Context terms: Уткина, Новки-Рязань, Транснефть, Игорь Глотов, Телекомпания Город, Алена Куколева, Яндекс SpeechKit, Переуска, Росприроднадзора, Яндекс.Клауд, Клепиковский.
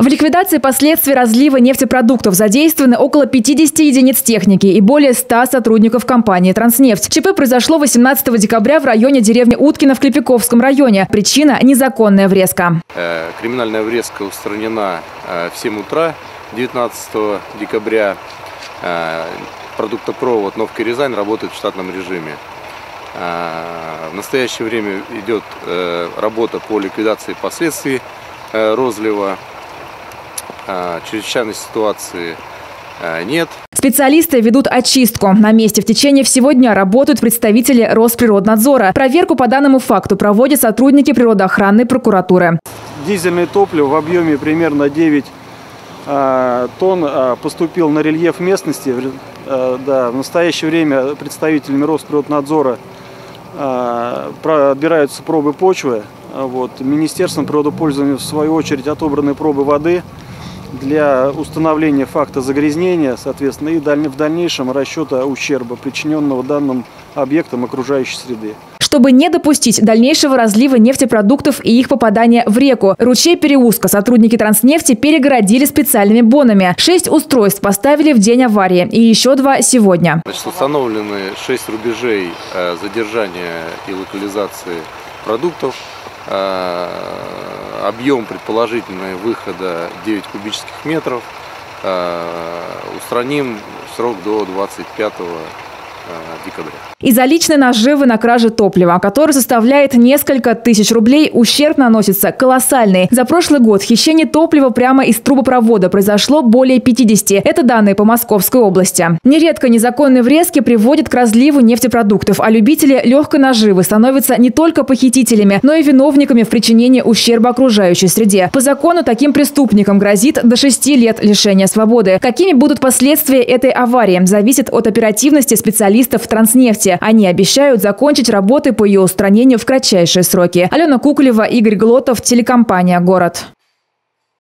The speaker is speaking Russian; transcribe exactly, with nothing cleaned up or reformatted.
В ликвидации последствий разлива нефтепродуктов задействованы около пятидесяти единиц техники и более ста сотрудников компании «Транснефть». ЧП произошло восемнадцатого декабря в районе деревни Уткина в Клепиковском районе. Причина – незаконная врезка. Криминальная врезка устранена в семь утра девятнадцатого декабря. Продуктопровод «Новки-Рязань» работает в штатном режиме. В настоящее время идет работа по ликвидации последствий розлива. Чрезвычайной ситуации нет. Специалисты ведут очистку. На месте в течение всего дня работают представители Росприроднадзора. Проверку по данному факту проводят сотрудники природоохранной прокуратуры. Дизельное топливо в объеме примерно девять тонн поступил на рельеф местности. Да, в настоящее время представителями Росприроднадзора отбираются пробы почвы. Вот. Министерством природопользования в свою очередь отобраны пробы воды для установления факта загрязнения, соответственно, и в дальнейшем расчета ущерба, причиненного данным объектом окружающей среды. Чтобы не допустить дальнейшего разлива нефтепродуктов и их попадания в реку, ручей Переуска сотрудники «Транснефти» перегородили специальными бонами. Шесть устройств поставили в день аварии и еще два сегодня. Значит, установлены шесть рубежей задержания и локализации продуктов. Объем предположительного выхода девять кубических метров. Устраним срок до двадцать пятого декабря. Из-за личной наживы на краже топлива, который составляет несколько тысяч рублей, ущерб наносится колоссальный. За прошлый год хищение топлива прямо из трубопровода произошло более пятидесяти. Это данные по Московской области. Нередко незаконные врезки приводят к разливу нефтепродуктов, а любители легкой наживы становятся не только похитителями, но и виновниками в причинении ущерба окружающей среде. По закону таким преступникам грозит до шести лет лишения свободы. Какими будут последствия этой аварии, зависит от оперативности специалистов в «Транснефти». Они обещают закончить работы по ее устранению в кратчайшие сроки. Алена Куколева, Игорь Глотов, телекомпания «Город».